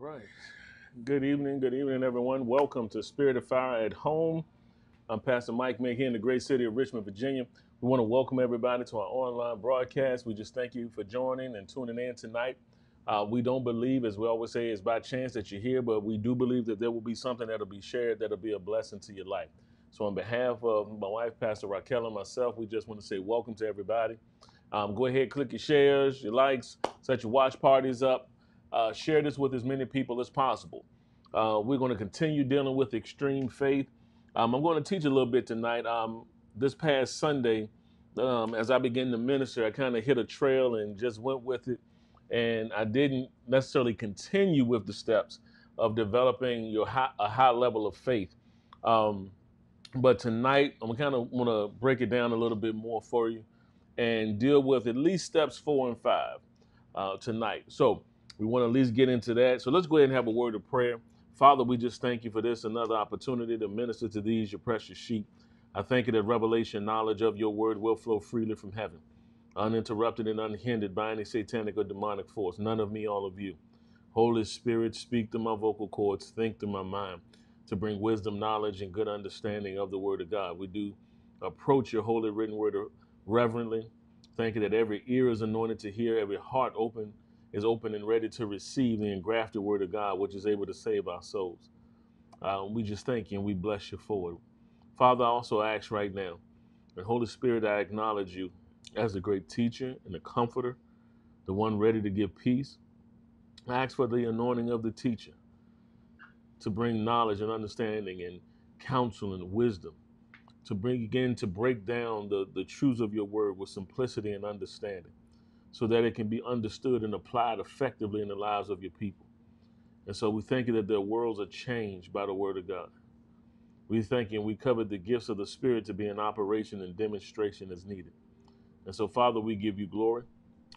Right. Good evening, everyone. Welcome to Spirit of Fire at Home. I'm Pastor Mike Maye here in the great city of Richmond, Virginia. We want to welcome everybody to our online broadcast. We just thank you for joining and tuning in tonight. We don't believe, as we always say, it's by chance that you're here, but we do believe that there will be something that'll be shared that'll be a blessing to your life. So on behalf of my wife, Pastor Raquel, and myself, we just want to say welcome to everybody. Go ahead, click your shares, your likes, set your watch parties up. Share this with as many people as possible. We're going to continue dealing with extreme faith. I'm going to teach a little bit tonight. This past Sunday, as I began to minister, I kind of hit a trail and just went with it. And I didn't necessarily continue with the steps of developing a high level of faith. But tonight, I'm kind of want to break it down a little bit more for you and deal with at least steps 4 and 5 tonight. So we want to at least get into that. So let's go ahead and have a word of prayer. Father, we just thank you for this, another opportunity to minister to these, your precious sheep. I thank you that revelation knowledge of your word will flow freely from heaven, uninterrupted and unhindered by any satanic or demonic force. None of me, all of you. Holy Spirit, speak through my vocal cords, think through my mind to bring wisdom, knowledge, and good understanding of the word of God. We do approach your holy written word reverently. Thank you that every ear is anointed to hear, every heart is open and ready to receive the engrafted word of God, which is able to save our souls. We just thank you and we bless you for it. Father, I also ask right now, and Holy Spirit, I acknowledge you as a great teacher and a comforter, the one ready to give peace. I ask for the anointing of the teacher to bring knowledge and understanding and counsel and wisdom, to bring again, to break down the truths of your word with simplicity and understanding, so that it can be understood and applied effectively in the lives of your people. And so we thank you that their worlds are changed by the word of God. We thank you and we cover the gifts of the Spirit to be in operation and demonstration as needed. And so, Father, we give you glory,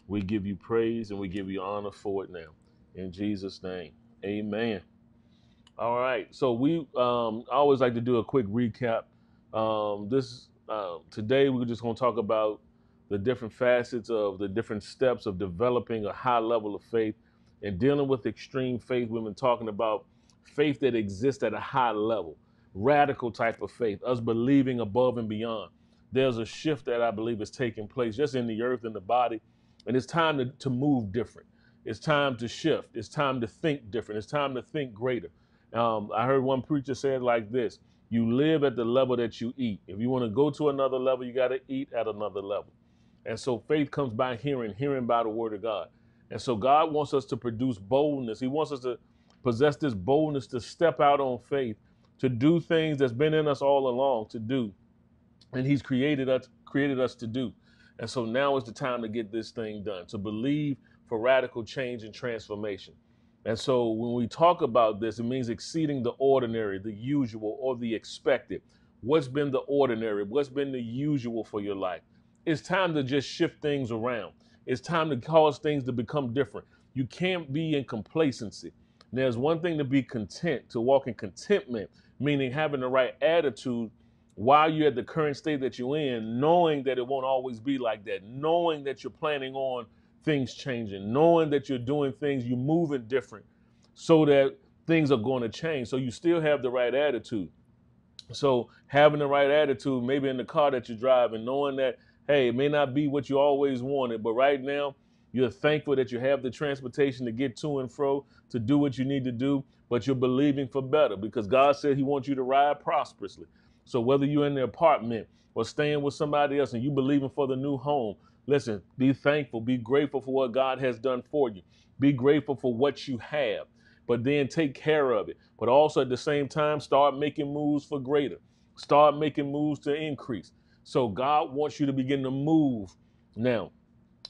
we give you praise, and we give you honor for it now. In Jesus' name, amen. All right, so we I always like to do a quick recap. Today we're just going to talk about the different facets of the different steps of developing a high level of faith and dealing with extreme faith. We've been talking about faith that exists at a high level, radical type of faith, us believing above and beyond. There's a shift that I believe is taking place just in the earth and the body. And it's time to move different. It's time to shift. It's time to think different. It's time to think greater. I heard one preacher say it like this: you live at the level that you eat. If you want to go to another level, you got to eat at another level. And so faith comes by hearing, hearing by the word of God. And so God wants us to produce boldness. He wants us to possess this boldness to step out on faith, to do things that's been in us all along to do. And he's created us to do. And so now is the time to get this thing done, to believe for radical change and transformation. And so when we talk about this, it means exceeding the ordinary, the usual, or the expected. What's been the ordinary? What's been the usual for your life? It's time to just shift things around. It's time to cause things to become different. You can't be in complacency. There's one thing to be content, to walk in contentment, meaning having the right attitude while you're at the current state that you're in, knowing that it won't always be like that, knowing that you're planning on things changing, knowing that you're doing things, you're moving different so that things are going to change. So you still have the right attitude. So having the right attitude, maybe in the car that you drive, and knowing that, hey, it may not be what you always wanted, but right now you're thankful that you have the transportation to get to and fro, to do what you need to do, but you're believing for better because God said he wants you to ride prosperously. So whether you're in the apartment or staying with somebody else and you believing for the new home, listen, be thankful, be grateful for what God has done for you. Be grateful for what you have, but then take care of it. But also at the same time, start making moves for greater. Start making moves to increase. So God wants you to begin to move now.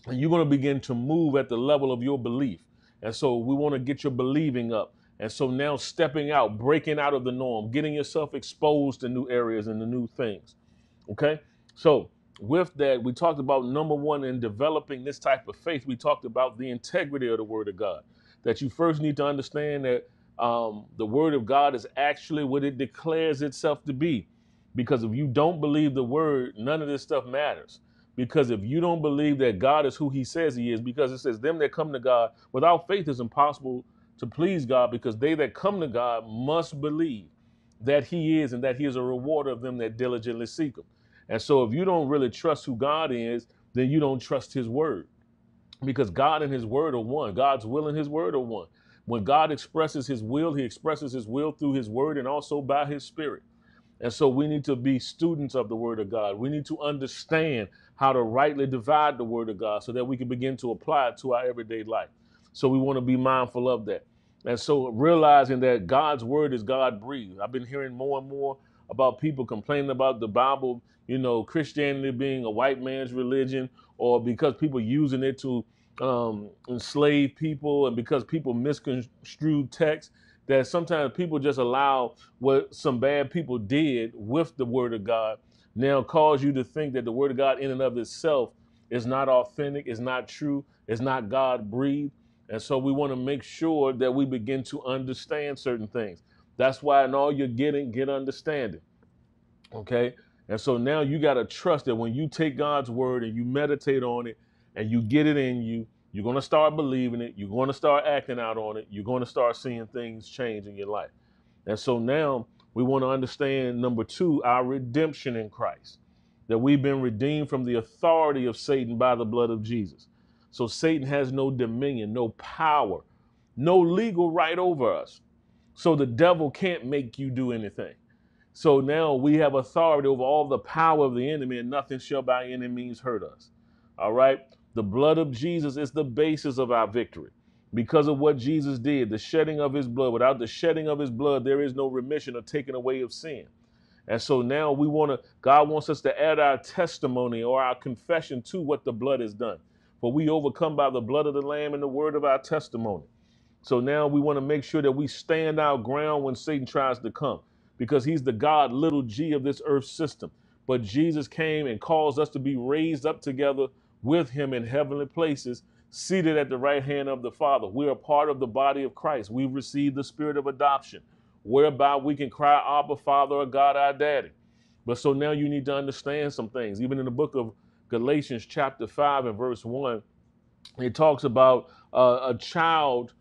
And you're going to begin to move at the level of your belief. And so we want to get your believing up. And so now stepping out, breaking out of the norm, getting yourself exposed to new areas and the new things. Okay? So with that, we talked about number one in developing this type of faith. We talked about the integrity of the word of God, that you first need to understand that the word of God is actually what it declares itself to be. Because if you don't believe the word, none of this stuff matters. Because if you don't believe that God is who he says he is, because it says them that come to God, without faith is impossible to please God, because they that come to God must believe that he is and that he is a rewarder of them that diligently seek him. And so if you don't really trust who God is, then you don't trust his word, because God and his word are one. God's will and his word are one. When God expresses his will, he expresses his will through his word and also by his spirit. And so we need to be students of the word of God. We need to understand how to rightly divide the word of God so that we can begin to apply it to our everyday life. So we want to be mindful of that. And so realizing that God's word is God-breathed. I've been hearing more and more about people complaining about the Bible, you know, Christianity being a white man's religion, or because people using it to enslave people, and because people misconstrued text, that sometimes people just allow what some bad people did with the word of God now cause you to think that the word of God in and of itself is not authentic, is not true, is not God-breathed. And so we want to make sure that we begin to understand certain things. That's why in all you're getting, get understanding. Okay? And so now you got to trust that when you take God's word and you meditate on it and you get it in you, you're going to start believing it. You're going to start acting out on it. You're going to start seeing things change in your life. And so now we want to understand, number two, our redemption in Christ, that we've been redeemed from the authority of Satan by the blood of Jesus. So Satan has no dominion, no power, no legal right over us. So the devil can't make you do anything. So now we have authority over all the power of the enemy, and nothing shall by any means hurt us. All right. The blood of Jesus is the basis of our victory because of what Jesus did, the shedding of his blood. Without the shedding of his blood, there is no remission or taking away of sin. And so now we want to, God wants us to add our testimony or our confession to what the blood has done. For we overcome by the blood of the Lamb and the word of our testimony. So now we want to make sure that we stand our ground when Satan tries to come, because he's the God, little g, of this earth system. But Jesus came and caused us to be raised up together with him in heavenly places, seated at the right hand of the Father. We are part of the body of Christ. We've received the spirit of adoption, whereby we can cry, Abba, Father, or God, our daddy. But so now you need to understand some things. Even in the book of Galatians chapter 5 and verse 1, it talks about a child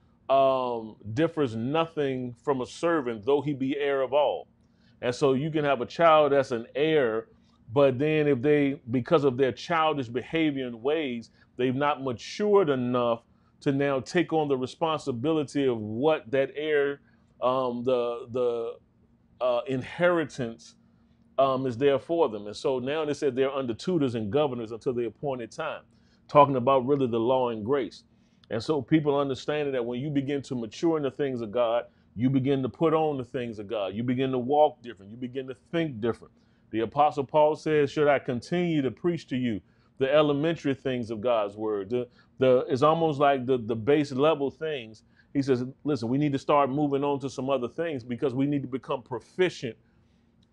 differs nothing from a servant, though he be heir of all. And so you can have a child that's an heir, but then if they, because of their childish behavior and ways, they've not matured enough to now take on the responsibility of what that heir, the inheritance is there for them. And so now they said they're under tutors and governors until the appointed time, talking about really the law and grace. And so people understanding that when you begin to mature in the things of God, you begin to put on the things of God. You begin to walk different. You begin to think different. The Apostle Paul says, should I continue to preach to you the elementary things of God's word? It's almost like the base level things. He says, listen, we need to start moving on to some other things, because we need to become proficient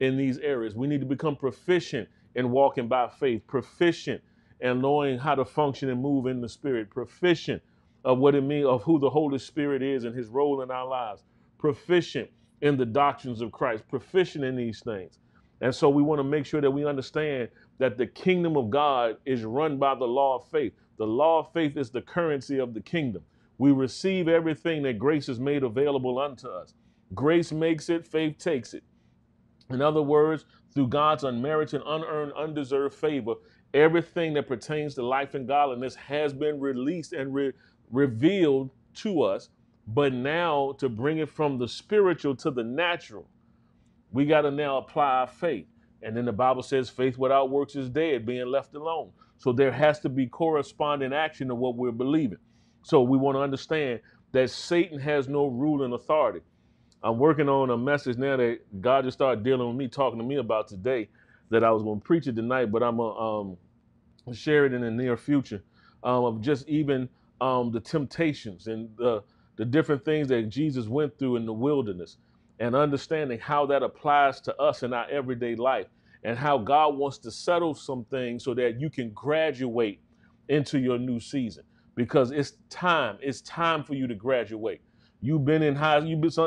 in these areas. We need to become proficient in walking by faith, proficient in knowing how to function and move in the spirit, proficient of what it means, of who the Holy Spirit is and his role in our lives, proficient in the doctrines of Christ, proficient in these things. And so we want to make sure that we understand that the kingdom of God is run by the law of faith. The law of faith is the currency of the kingdom. We receive everything that grace has made available unto us. Grace makes it, faith takes it. In other words, through God's unmerited, unearned, undeserved favor, everything that pertains to life and godliness has been released and revealed to us. But now to bring it from the spiritual to the natural, we got to now apply our faith. And then the Bible says faith without works is dead, being left alone. So there has to be corresponding action to what we're believing. So we want to understand that Satan has no rule and authority. I'm working on a message now that God just started dealing with me, talking to me about today, that I was going to preach it tonight, but I'm going to share it in the near future, of just even the temptations and the different things that Jesus went through in the wilderness, and understanding how that applies to us in our everyday life, and how God wants to settle some things so that you can graduate into your new season, because it's time for you to graduate. You've been in high,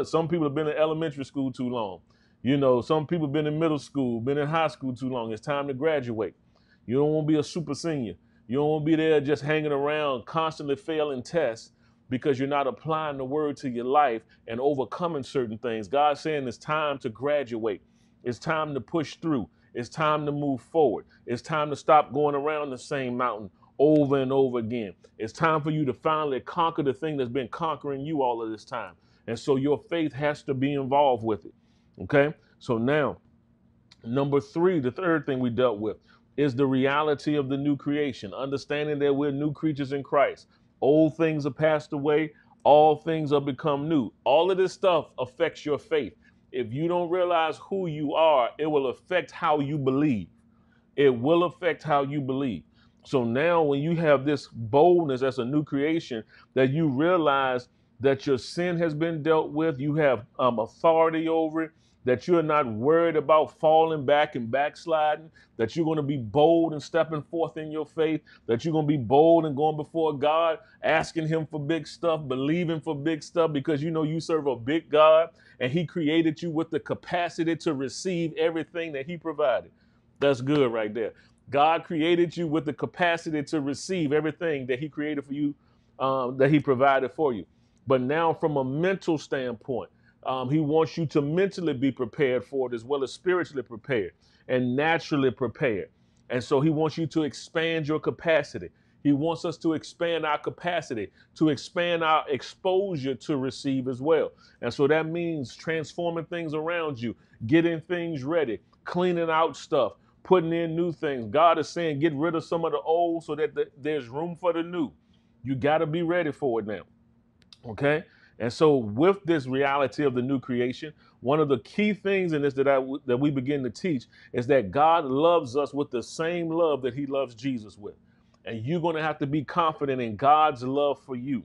some people have been in elementary school too long. You know, some people have been in middle school, been in high school too long. It's time to graduate. You don't want to be a super senior. You don't want to be there just hanging around, constantly failing tests, because you're not applying the word to your life and overcoming certain things. God's saying it's time to graduate. It's time to push through. It's time to move forward. It's time to stop going around the same mountain over and over again. It's time for you to finally conquer the thing that's been conquering you all of this time. And so your faith has to be involved with it. Okay? So now, number three, the third thing we dealt with is the reality of the new creation, understanding that we're new creatures in Christ. Old things are passed away. All things are become new. All of this stuff affects your faith. If you don't realize who you are, it will affect how you believe. It will affect how you believe. So now when you have this boldness as a new creation, that you realize that your sin has been dealt with, you have authority over it, that you're not worried about falling back and backsliding, that you're going to be bold and stepping forth in your faith, that you're going to be bold and going before God, asking him for big stuff, believing for big stuff, because you know you serve a big God and he created you with the capacity to receive everything that he provided. That's good right there. God created you with the capacity to receive everything that he created for you, that he provided for you. But now from a mental standpoint, he wants you to mentally be prepared for it as well as spiritually prepared and naturally prepared. And so he wants you to expand your capacity. He wants us to expand our capacity, to expand our exposure to receive as well. And so that means transforming things around you, getting things ready, cleaning out stuff, putting in new things. God is saying, get rid of some of the old so that there's room for the new. You got to be ready for it now. Okay? And so with this reality of the new creation, one of the key things in this that we begin to teach is that God loves us with the same love that he loves Jesus with. And you're going to have to be confident in God's love for you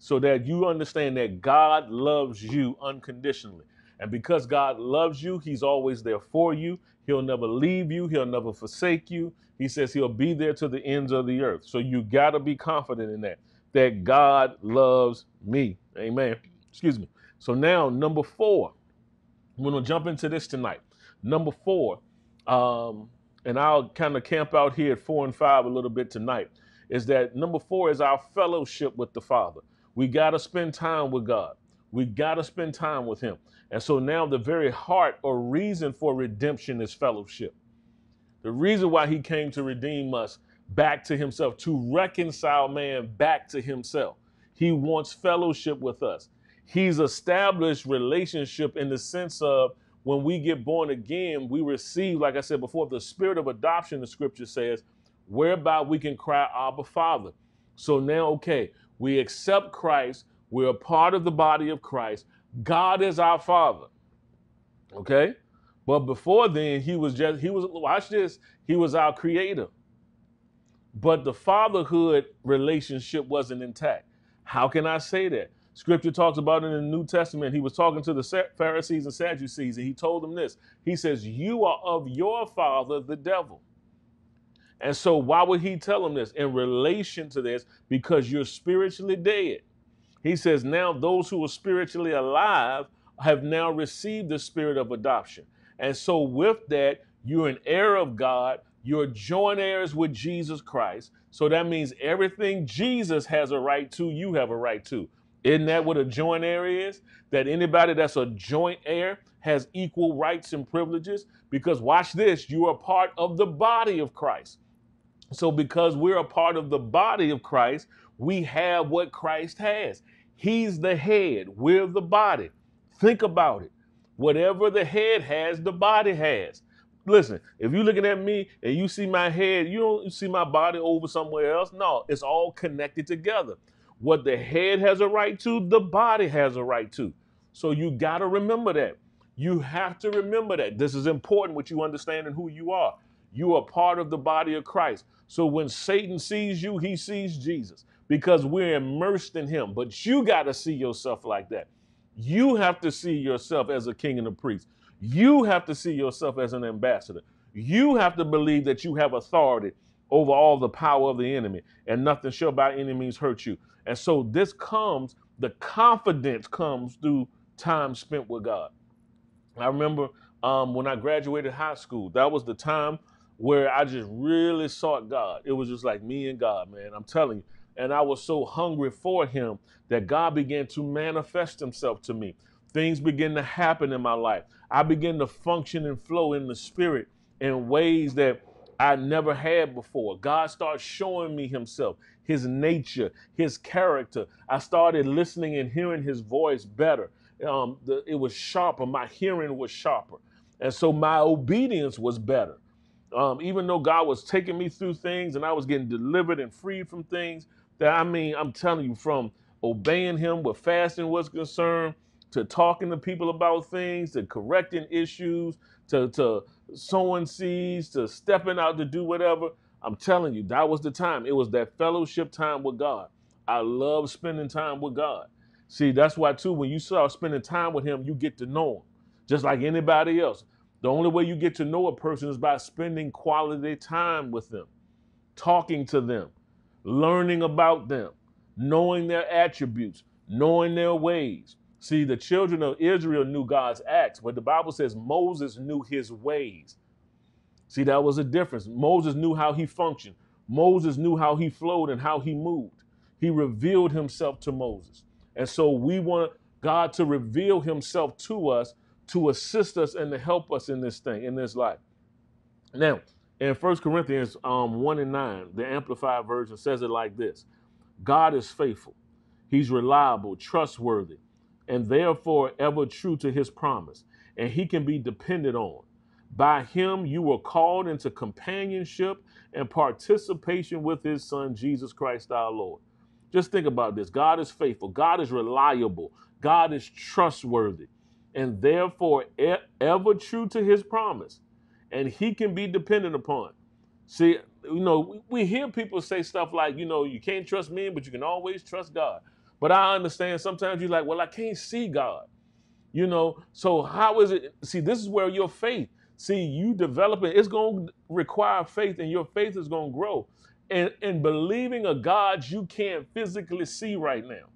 so that you understand that God loves you unconditionally. And because God loves you, he's always there for you. He'll never leave you. He'll never forsake you. He says he'll be there to the ends of the earth. So you got to be confident in that God loves me. Amen. Excuse me. So now, number four, we're going to jump into this tonight. Number four, and I'll kind of camp out here at 4 and 5 a little bit tonight, is that number four is our fellowship with the Father. We got to spend time with God. We got to spend time with him. And so now the very heart or reason for redemption is fellowship. The reason why he came to redeem us back to himself, to reconcile man back to himself. He wants fellowship with us. He's established relationship in the sense of when we get born again, we receive, like I said before, the spirit of adoption, the scripture says, whereby we can cry, Abba, Father. So now, okay, we accept Christ. We're a part of the body of Christ. God is our Father. Okay? But before then, he was our creator. But the fatherhood relationship wasn't intact. How can I say that? Scripture talks about it in the New Testament. He was talking to the Pharisees and Sadducees, and he told them this. He says, you are of your father, the devil. And so why would he tell them this? In relation to this, because you're spiritually dead. He says, now those who are spiritually alive have now received the spirit of adoption. And so with that, you're an heir of God. You're joint heirs with Jesus Christ. So that means everything Jesus has a right to, you have a right to. Isn't that what a joint heir is? That anybody that's a joint heir has equal rights and privileges? Because watch this, you are part of the body of Christ. So because we're a part of the body of Christ, we have what Christ has. He's the head, we're the body. Think about it. Whatever the head has, the body has. Listen, if you're looking at me and you see my head, you don't see my body over somewhere else. No, it's all connected together. What the head has a right to, the body has a right to. So you got to remember that. You have to remember that. This is important, what you understand and who you are. You are part of the body of Christ. So when Satan sees you, he sees Jesus because we're immersed in him. But you got to see yourself like that. You have to see yourself as a king and a priest. You have to see yourself as an ambassador. You have to believe that you have authority over all the power of the enemy, and nothing shall by any means hurt you. And so this comes, the confidence comes through time spent with God. I remember when I graduated high school, that was the time where I just really sought God. It was just like me and God, man. I'm telling you, and I was so hungry for him that God began to manifest himself to me. Things began to happen in my life. I began to function and flow in the spirit in ways that I never had before. God started showing me himself, his nature, his character. I started listening and hearing his voice better. It was sharper. My hearing was sharper. And so my obedience was better. Even though God was taking me through things and I was getting delivered and freed from things that, I mean, I'm telling you, from obeying him where fasting was concerned, to talking to people about things, to correcting issues, to sowing seeds, to stepping out to do whatever. I'm telling you, that was the time. It was that fellowship time with God. I love spending time with God. See, that's why, too, when you start spending time with him, you get to know him, just like anybody else. The only way you get to know a person is by spending quality time with them, talking to them, learning about them, knowing their attributes, knowing their ways. See, the children of Israel knew God's acts, but the Bible says Moses knew his ways. See, that was a difference. Moses knew how he functioned. Moses knew how he flowed and how he moved. He revealed himself to Moses. And so we want God to reveal himself to us, to assist us and to help us in this thing, in this life. Now, in 1 Corinthians 1:9, the Amplified Version says it like this. God is faithful. He's reliable, trustworthy, and therefore ever true to his promise. And he can be depended on. By him, you were called into companionship and participation with his son, Jesus Christ our Lord. Just think about this. God is faithful. God is reliable. God is trustworthy, and therefore ever true to his promise, and he can be dependent upon. See, you know, we hear people say stuff like, you know, you can't trust men, but you can always trust God. But I understand sometimes you're like, well, I can't see God, you know, so how is it? See, this is where your faith, see, you develop it. It's going to require faith, and your faith is going to grow. And believing a God you can't physically see right now,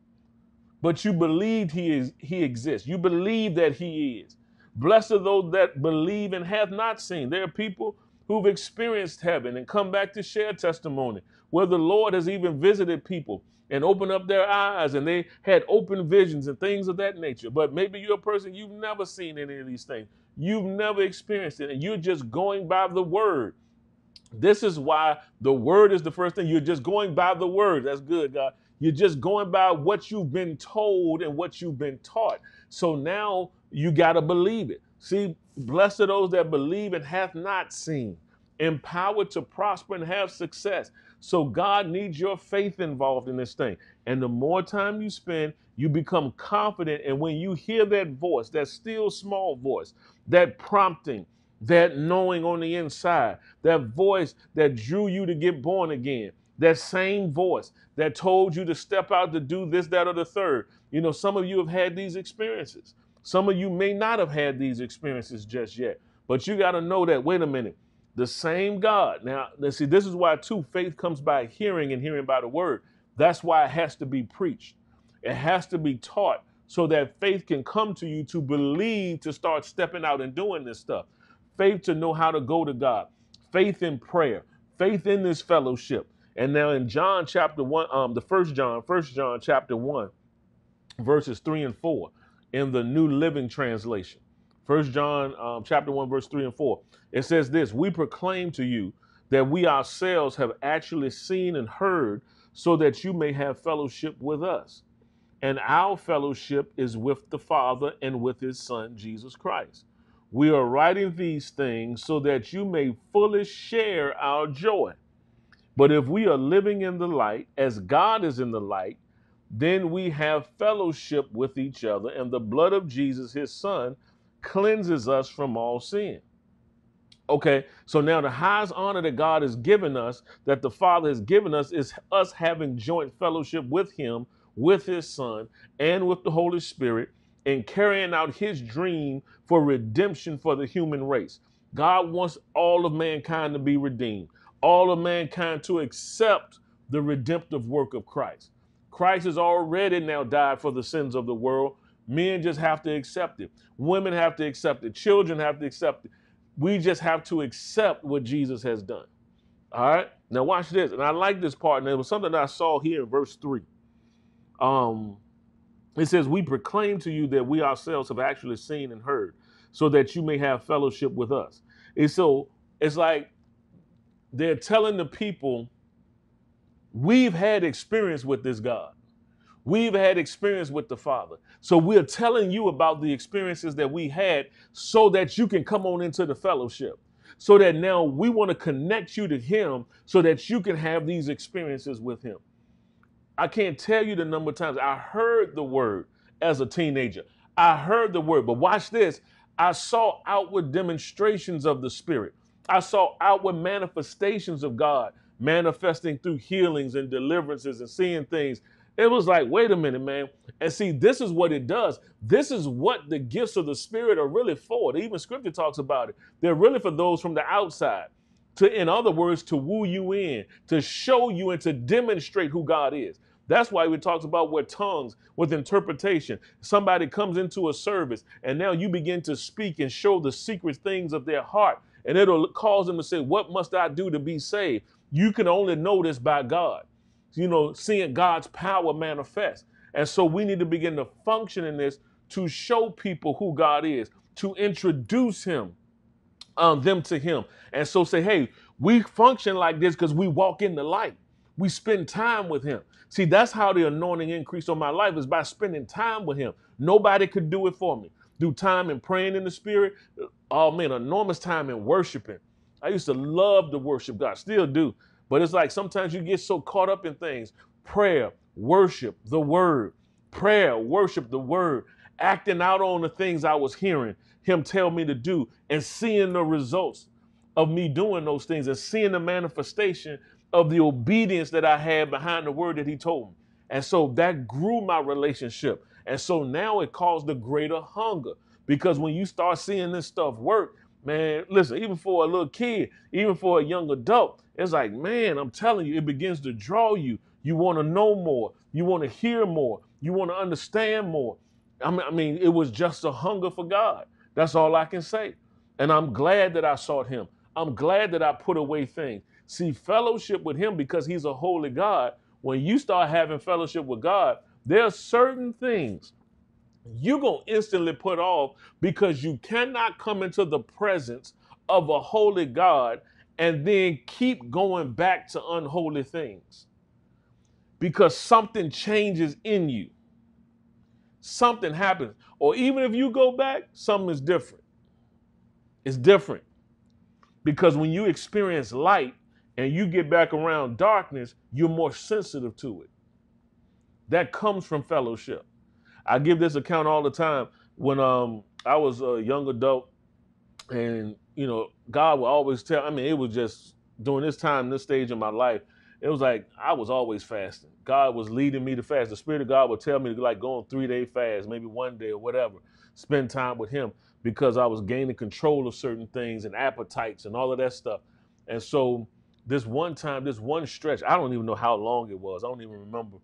but you believed he exists. You believe that he is. Blessed are those that believe and have not seen. There are people who've experienced heaven and come back to share testimony, where the Lord has even visited people and opened up their eyes, and they had open visions and things of that nature. But maybe you're a person, you've never seen any of these things. You've never experienced it, and you're just going by the word. This is why the word is the first thing. You're just going by the word. That's good, God. You're just going by what you've been told and what you've been taught. So now you got to believe it. See, blessed are those that believe and have not seen, empowered to prosper and have success. So God needs your faith involved in this thing. And the more time you spend, you become confident. And when you hear that voice, that still small voice, that prompting, that knowing on the inside, that voice that drew you to get born again, that same voice that told you to step out to do this, that, or the third. You know, some of you have had these experiences. Some of you may not have had these experiences just yet, but you got to know that, wait a minute, the same God. Now, let's see, this is why, too, faith comes by hearing and hearing by the word. That's why it has to be preached. It has to be taught so that faith can come to you to believe, to start stepping out and doing this stuff. Faith to know how to go to God, faith in prayer, faith in this fellowship. And now in John chapter 1, First John chapter 1, verses 3 and 4 in the New Living Translation. First John chapter 1, verse 3 and 4. It says this, we proclaim to you that we ourselves have actually seen and heard, so that you may have fellowship with us. And our fellowship is with the Father and with his Son, Jesus Christ. We are writing these things so that you may fully share our joy. But if we are living in the light as God is in the light, then we have fellowship with each other, and the blood of Jesus, his son, cleanses us from all sin. Okay, so now the highest honor that God has given us, that the Father has given us, is us having joint fellowship with him, with his son, and with the Holy Spirit, and carrying out his dream for redemption for the human race. God wants all of mankind to be redeemed, all of mankind to accept the redemptive work of Christ. Christ has already now died for the sins of the world. Men just have to accept it. Women have to accept it. Children have to accept it. We just have to accept what Jesus has done. All right. Now watch this. And I like this part. And it was something that I saw here in verse 3. It says, we proclaim to you that we ourselves have actually seen and heard, so that you may have fellowship with us. And so it's like they're telling the people, we've had experience with this God. We've had experience with the Father. So we're telling you about the experiences that we had so that you can come on into the fellowship. So that now we want to connect you to him so that you can have these experiences with him. I can't tell you the number of times I heard the word as a teenager. I heard the word, but watch this. I saw outward demonstrations of the Spirit. I saw outward manifestations of God manifesting through healings and deliverances and seeing things. It was like, wait a minute, man. And see, this is what it does. This is what the gifts of the Spirit are really for. Even Scripture talks about it. They're really for those from the outside. To, in other words, to woo you in, to show you and to demonstrate who God is. That's why we talked about with tongues, with interpretation. Somebody comes into a service and now you begin to speak and show the secret things of their heart. And it'll cause them to say, what must I do to be saved? You can only know this by God. You know, seeing God's power manifest. And so we need to begin to function in this to show people who God is, to introduce him, them to him. And so say, hey, we function like this because we walk in the light. We spend time with him. See, that's how the anointing increased on my life, is by spending time with him. Nobody could do it for me. Do time in praying in the Spirit. Oh, man, enormous time in worshiping. I used to love to worship God, still do. But it's like sometimes you get so caught up in things. Prayer, worship, the word. Prayer, worship, the word. Acting out on the things I was hearing him tell me to do and seeing the results of me doing those things and seeing the manifestation of the obedience that I had behind the word that he told me. And so that grew my relationship. And so now it caused a greater hunger, because when you start seeing this stuff work, man, listen, even for a little kid, even for a young adult, it's like, man, I'm telling you, it begins to draw you. You want to know more. You want to hear more. You want to understand more. I mean, it was just a hunger for God. That's all I can say. And I'm glad that I sought him. I'm glad that I put away things. See, fellowship with him, because he's a holy God. When you start having fellowship with God, there are certain things you're going to instantly put off, because you cannot come into the presence of a holy God and then keep going back to unholy things, because something changes in you. Something happens. Or even if you go back, something is different. It's different. Because when you experience light and you get back around darkness, you're more sensitive to it. That comes from fellowship. I give this account all the time. When I was a young adult, and you know, God would always tell, I mean, it was just during this time, this stage of my life, it was like I was always fasting. God was leading me to fast. The Spirit of God would tell me to like go on 3-day fast, maybe one day or whatever, spend time with him, because I was gaining control of certain things and appetites and all of that stuff. And so this one time, this one stretch, I don't even know how long it was. I don't even remember.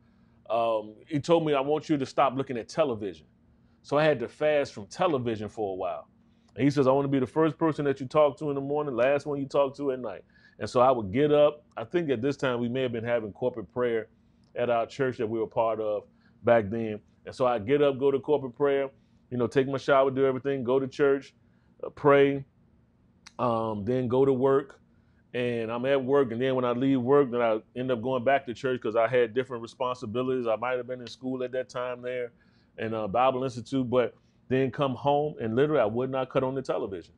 He told me, I want you to stop looking at television. So I had to fast from television for a while. And he says, I want to be the first person that you talk to in the morning, last one you talk to at night. And so I would get up. I think at this time we may have been having corporate prayer at our church that we were part of back then. And so I'd get up, go to corporate prayer, you know, take my shower, do everything, go to church, pray, then go to work. And I'm at work, and then when I leave work, then I end up going back to church because I had different responsibilities. I might have been in school at that time there and Bible Institute, but then come home and literally I would not cut on the television.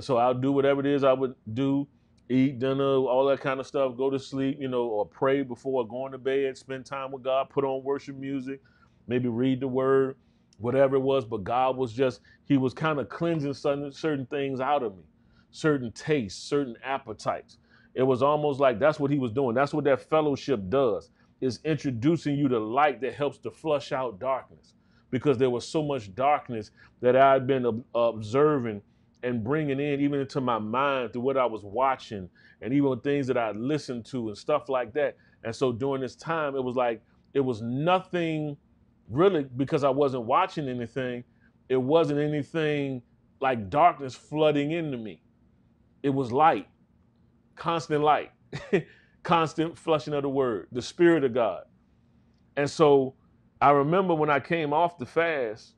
So I'll do whatever it is I would do, eat dinner, all that kind of stuff, go to sleep, you know, or pray before going to bed, spend time with God, put on worship music, maybe read the word, whatever it was. But God was just, he was kind of cleansing certain things out of me, certain tastes, certain appetites. It was almost like that's what he was doing. That's what that fellowship does, is introducing you to light that helps to flush out darkness. Because there was so much darkness that I had been observing and bringing in, even into my mind, through what I was watching and even things that I listened to and stuff like that. And so during this time, it was like, it was nothing really, because I wasn't watching anything. It wasn't anything like darkness flooding into me. It was light, constant light. constant flushing of the word, the Spirit of God. And so I remember when I came off the fast,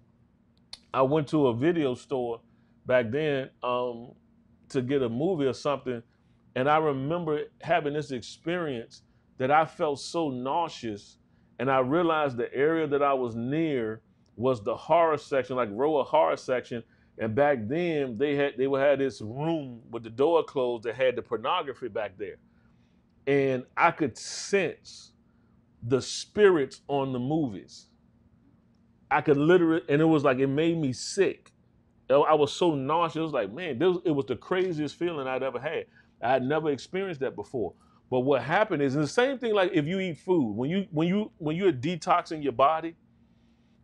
I went to a video store back then to get a movie or something. And I remember having this experience that I felt so nauseous. And I realized the area that I was near was the horror section, like row of horror section. And back then they had this room with the door closed that had the pornography back there. And I could sense the spirits on the movies. I could literally, and it was like, it made me sick. I was so nauseous. It was like, man, it was the craziest feeling I'd ever had. I had never experienced that before. But what happened is, and the same thing like if you eat food, when you're detoxing your body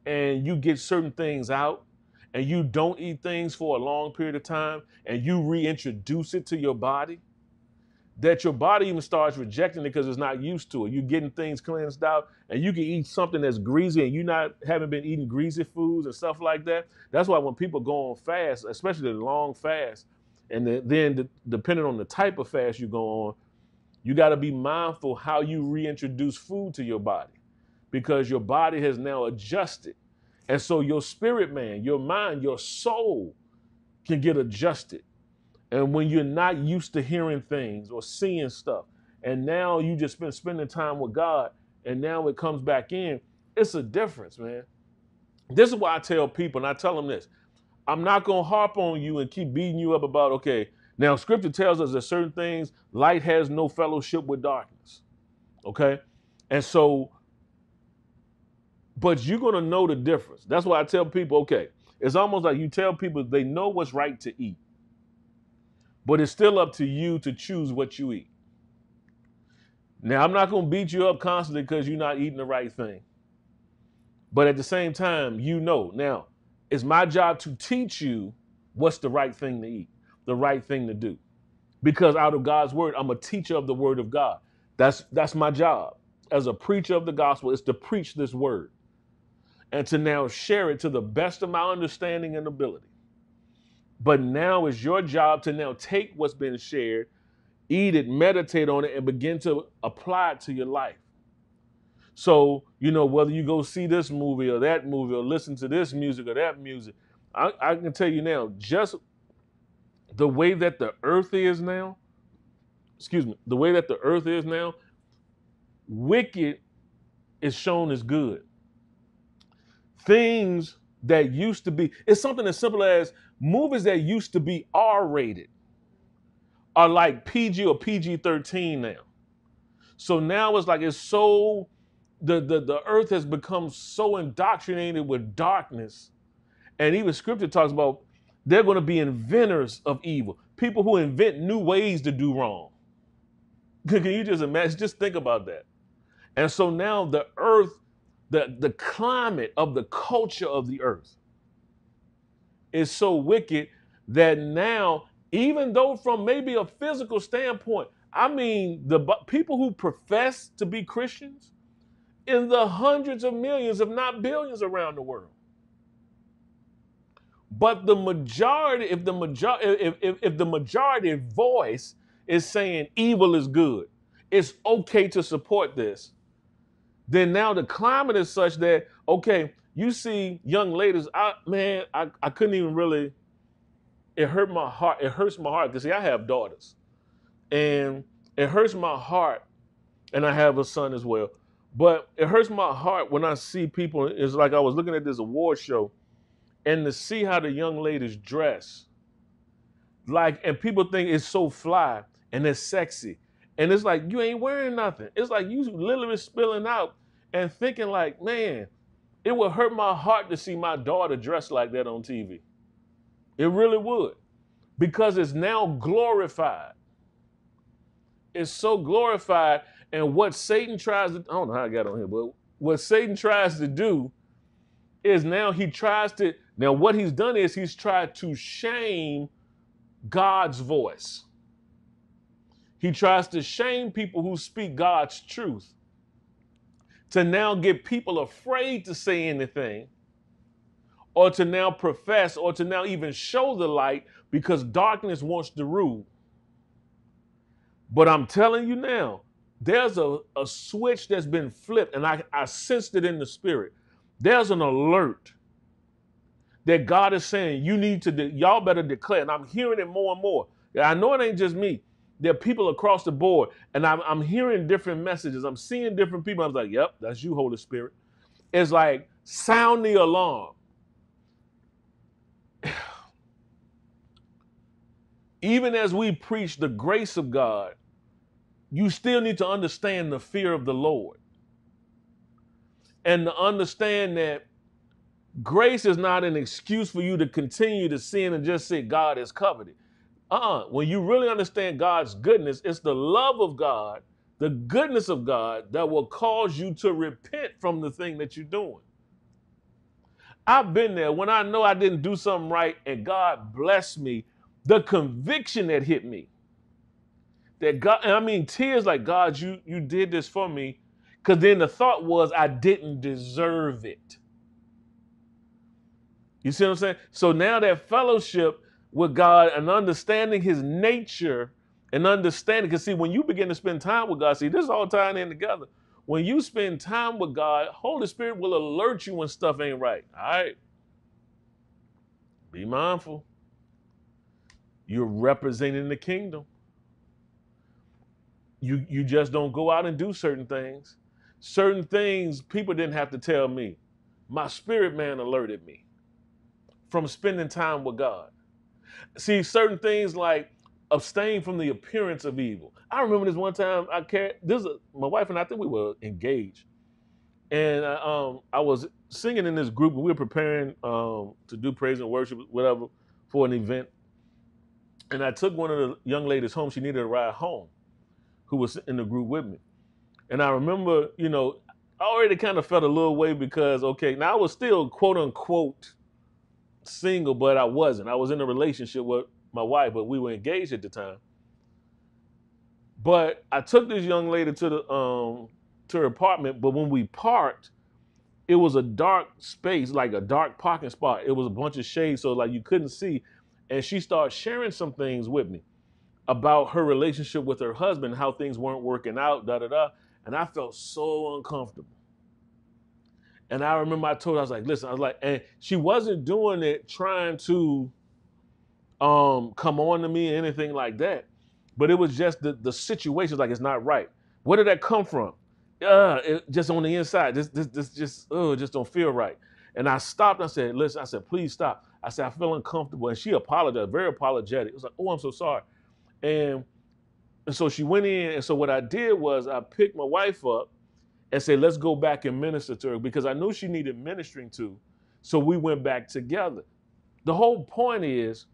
and you get certain things out and you don't eat things for a long period of time and you reintroduce it to your body, that your body even starts rejecting it because it's not used to it. You're getting things cleansed out and you can eat something that's greasy and you haven't been eating greasy foods and stuff like that. That's why when people go on fast, especially the long fast, and then depending on the type of fast you go on, you got to be mindful how you reintroduce food to your body, because your body has now adjusted. And so your spirit man, your mind, your soul can get adjusted. And when you're not used to hearing things or seeing stuff, and now you just been spending time with God, and now it comes back in, it's a difference, man. This is why I tell people, and I tell them this, I'm not going to harp on you and keep beating you up about, okay, now, scripture tells us that certain things, light has no fellowship with darkness, okay? And so, but you're going to know the difference. That's why I tell people, okay, it's almost like you tell people they know what's right to eat, but it's still up to you to choose what you eat. Now, I'm not going to beat you up constantly because you're not eating the right thing. But at the same time, you know. Now, it's my job to teach you what's the right thing to eat, the right thing to do, because out of God's word, I'm a teacher of the word of God. That's my job as a preacher of the gospel, is to preach this word and to now share it to the best of my understanding and ability. But now it's your job to now take what's been shared, eat it, meditate on it, and begin to apply it to your life. So, you know, whether you go see this movie or that movie or listen to this music or that music, I can tell you now, just the way that the earth is now, the way that the earth is now, wicked is shown as good. Things that used to be, it's something as simple as movies that used to be R-rated are like PG or PG-13 now. So now it's like it's so, the earth has become so indoctrinated with darkness. And even scripture talks about they're going to be inventors of evil, people who invent new ways to do wrong. Can you just imagine? Just think about that. And so now the earth, the climate of the culture of the earth is so wicked that now, even though from maybe a physical standpoint, I mean, the people who profess to be Christians in the hundreds of millions, if not billions, around the world. But the majority, if the majority voice is saying evil is good, it's okay to support this, then now the climate is such that, okay, you see young ladies, I couldn't even really, it hurt my heart. It hurts my heart because, see, I have daughters, and it hurts my heart, and I have a son as well, but it hurts my heart when I see people. It's like I was looking at this award show, and to see how the young ladies dress, like, and people think it's so fly and it's sexy. And it's like, you ain't wearing nothing. It's like you literally spilling out and thinking like, man, it would hurt my heart to see my daughter dressed like that on TV. It really would, because it's now glorified. It's so glorified. And what Satan tries to, I don't know how I got on here, but what Satan tries to do is now he tries to, now what he's done is he's tried to shame God's voice. He tries to shame people who speak God's truth to now get people afraid to say anything, or to now profess, or to now even show the light, because darkness wants to rule. But I'm telling you now, there's a switch that's been flipped, and I sensed it in the spirit. There's an alert that God is saying, you need to, y'all better declare. And I'm hearing it more and more. I know it ain't just me. There are people across the board, and I'm hearing different messages. I'm seeing different people. I was like, yep, that's you, Holy Spirit. It's like, sound the alarm. Even as we preach the grace of God, you still need to understand the fear of the Lord. And to understand that grace is not an excuse for you to continue to sin and just say God is coveted. When you really understand God's goodness, it's the love of God, the goodness of God that will cause you to repent from the thing that you're doing. I've been there when I know I didn't do something right and God blessed me. The conviction that hit me, that God, and I mean tears like, God, you did this for me. Because then the thought was, I didn't deserve it. You see what I'm saying? So now that fellowship with God and understanding his nature and understanding, because see, when you begin to spend time with God, see, this is all tying in together. When you spend time with God, Holy Spirit will alert you when stuff ain't right. All right, be mindful. You're representing the kingdom. You just don't go out and do certain things. Certain things people didn't have to tell me. My spirit man alerted me from spending time with God. See, certain things like abstain from the appearance of evil. I remember this one time I carried, my wife and I think we were engaged. And I was singing in this group and we were preparing to do praise and worship, whatever, for an event. And I took one of the young ladies home. She needed a ride home, who was in the group with me. And I remember, you know, I already kind of felt a little way because, okay, now I was still quote unquote single, but I wasn't. I was in a relationship with my wife, but we were engaged at the time. But I took this young lady to the to her apartment, but when we parked, it was a dark space, like a dark parking spot. It was a bunch of shade, so like you couldn't see. And she started sharing some things with me about her relationship with her husband, how things weren't working out, da-da-da. And I felt so uncomfortable. And I remember I told her, I was like, listen, I was like, and she wasn't doing it trying to come on to me or anything like that. But it was just the situation, like, it's not right. Where did that come from? It, just on the inside, this just, oh, it just don't feel right. And I stopped, and I said, listen, I said, please stop. I said, I feel uncomfortable. And she apologized, very apologetic. It was like, oh, I'm so sorry. And so she went in. And so what I did was I picked my wife up and said, let's go back and minister to her, because I knew she needed ministering to. So we went back together. The whole point is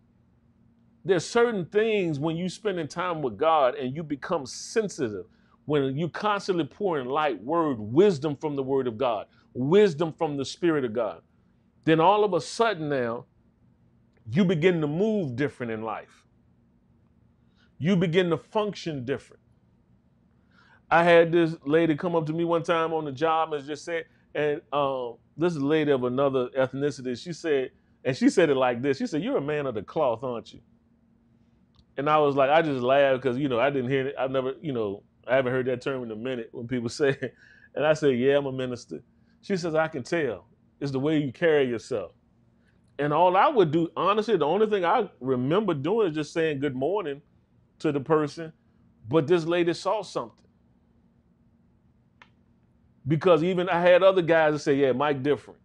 there's certain things when you spending time with God and you become sensitive, when you constantly pour in light, word, wisdom from the word of God, wisdom from the Spirit of God, then all of a sudden now, you begin to move different in life. You begin to function different. I had this lady come up to me one time on the job and just said, and this lady of another ethnicity, she said, and she said it like this. She said, you're a man of the cloth, aren't you? And I was like, I just laughed because, you know, I didn't hear it. I've never, you know, I haven't heard that term in a minute when people say it. And I said, yeah, I'm a minister. She says, I can tell. It's the way you carry yourself. And all I would do, honestly, the only thing I remember doing is just saying good morning to the person. But this lady saw something. Because even I had other guys that say, yeah, Mike different.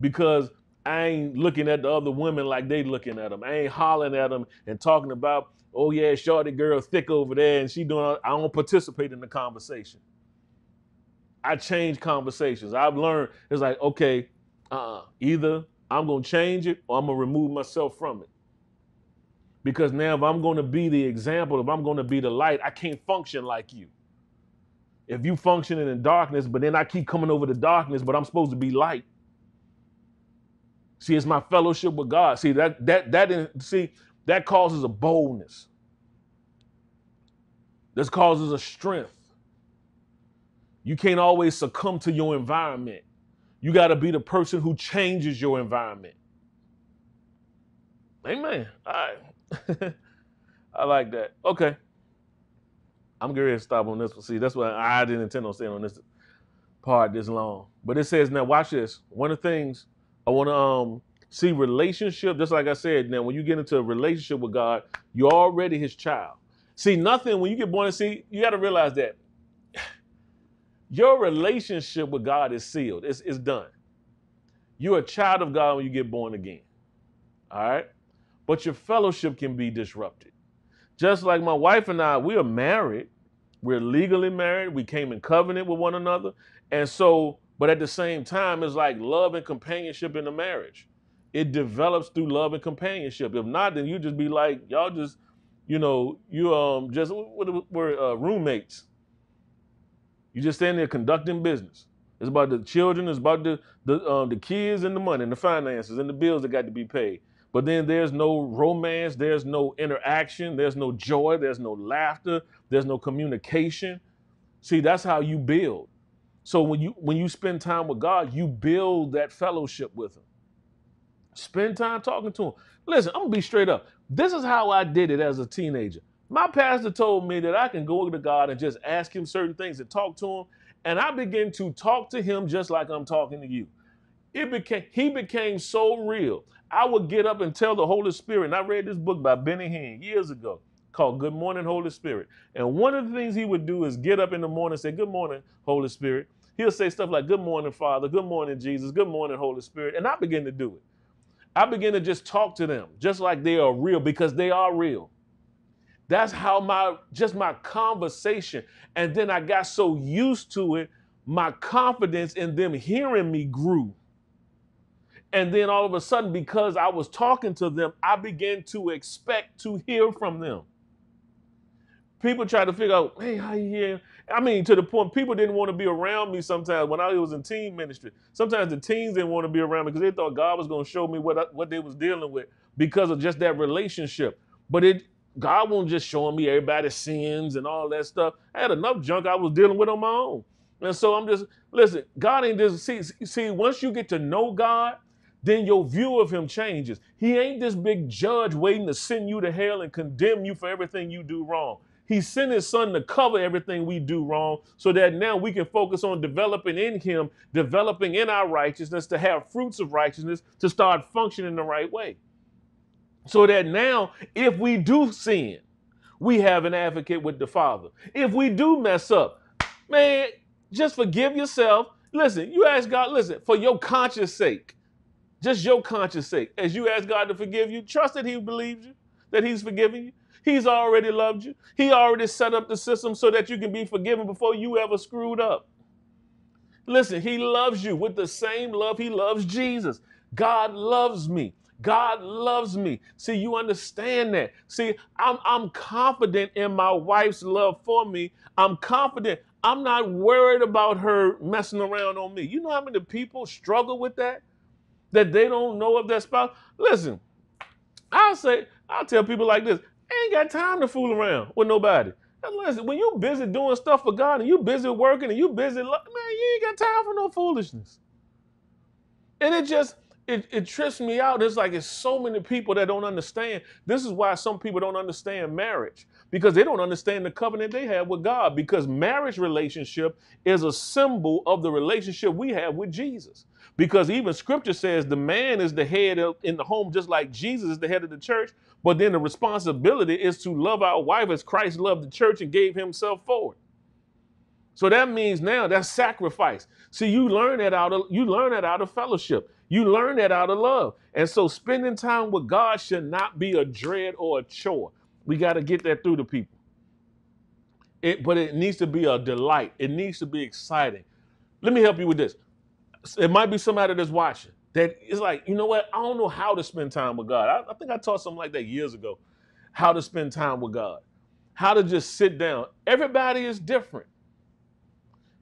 Because I ain't looking at the other women like they looking at them. I ain't hollering at them and talking about, oh yeah, shorty girl thick over there and she doing, I don't participate in the conversation. I change conversations. I've learned, it's like, okay, either I'm going to change it or I'm going to remove myself from it. Because now if I'm going to be the example, if I'm going to be the light, I can't function like you. If you functioning in darkness, but then I keep coming over to darkness, but I'm supposed to be light. See, it's my fellowship with God. See, that causes a boldness. This causes a strength. You can't always succumb to your environment. You got to be the person who changes your environment. Amen. All right. I like that. Okay. I'm going to stop on this one. See, that's why I didn't intend on staying on this part this long. But it says, now watch this. One of the things I want to see relationship, just like I said, now when you get into a relationship with God, you're already his child. See, nothing, when you get born, see, you got to realize that your relationship with God is sealed. It's done. You're a child of God when you get born again. All right? But your fellowship can be disrupted. Just like my wife and I, we are married. We're legally married. We came in covenant with one another. And so, but at the same time, it's like love and companionship in the marriage. It develops through love and companionship. If not, then you just be like, y'all just, you know, you just, we're roommates. You just stand there conducting business. It's about the children. It's about the kids and the money and the finances and the bills that got to be paid. But then there's no romance. There's no interaction. There's no joy. There's no laughter. There's no communication. See, that's how you build. So when you spend time with God, you build that fellowship with him. Spend time talking to him. Listen, I'm going to be straight up. This is how I did it as a teenager. My pastor told me that I can go to God and just ask him certain things and talk to him. And I began to talk to him just like I'm talking to you. He became so real. I would get up and tell the Holy Spirit, and I read this book by Benny Hinn years ago called Good Morning, Holy Spirit. And one of the things he would do is get up in the morning and say, good morning, Holy Spirit. He'll say stuff like, good morning, Father. Good morning, Jesus. Good morning, Holy Spirit. And I begin to do it. I begin to just talk to them just like they are real, because they are real. That's how my conversation. And then I got so used to it, my confidence in them hearing me grew. And then all of a sudden, because I was talking to them, I began to expect to hear from them. People try to figure out, hey, how you hear? I mean, to the point, people didn't want to be around me sometimes when I was in teen ministry. Sometimes the teens didn't want to be around me because they thought God was going to show me what they was dealing with because of just that relationship. But God won't just show me everybody's sins and all that stuff. I had enough junk I was dealing with on my own. And so I'm just, listen, God ain't just, see, once you get to know God, then your view of him changes. He ain't this big judge waiting to send you to hell and condemn you for everything you do wrong. He sent his son to cover everything we do wrong so that now we can focus on developing in him, developing in our righteousness, to have fruits of righteousness, to start functioning the right way. So that now, if we do sin, we have an advocate with the Father. If we do mess up, man, just forgive yourself. Listen, you ask God, listen, for your conscience sake, just your conscience sake, as you ask God to forgive you, trust that he believes you, that he's forgiven you. He's already loved you. He already set up the system so that you can be forgiven before you ever screwed up. Listen, he loves you with the same love he loves Jesus. God loves me. God loves me. See, you understand that. See, I'm confident in my wife's love for me. I'm confident. I'm not worried about her messing around on me. You know how many people struggle with that? That they don't know of their spouse? Listen, I'll tell people like this, I ain't got time to fool around with nobody. And listen, when you busy doing stuff for God and you busy working and you busy, man, you ain't got time for no foolishness. And it just, it trips me out. It's like, it's so many people that don't understand. This is why some people don't understand marriage, because they don't understand the covenant they have with God, because marriage relationship is a symbol of the relationship we have with Jesus. Because even scripture says the man is the head in the home, just like Jesus is the head of the church. But then the responsibility is to love our wife as Christ loved the church and gave himself for it. So that means now that's sacrifice. See, you learn that out of fellowship. You learn that out of love. And so spending time with God should not be a dread or a chore. We got to get that through to people. But it needs to be a delight. It needs to be exciting. Let me help you with this. It might be somebody that's watching that is like, you know what? I don't know how to spend time with God. I think I taught something like that years ago, how to spend time with God, how to just sit down. Everybody is different.